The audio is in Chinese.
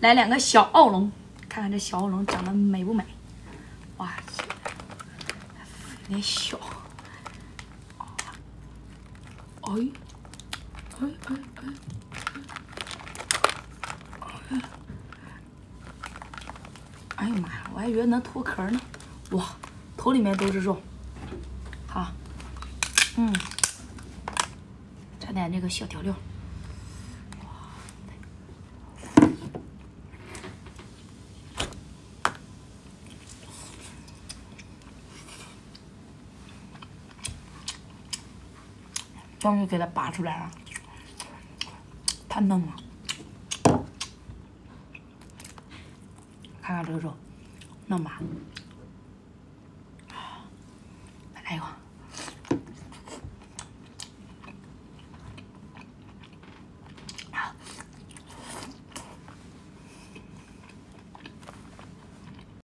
来两个小澳龙，看看这小澳龙长得美不美？哇，有点小。哎呀妈呀，我还以为能脱壳呢。哇，头里面都是肉。好，嗯，沾点那个小调料。 终于给它拔出来了，太嫩了！看看这个肉，嫩吧？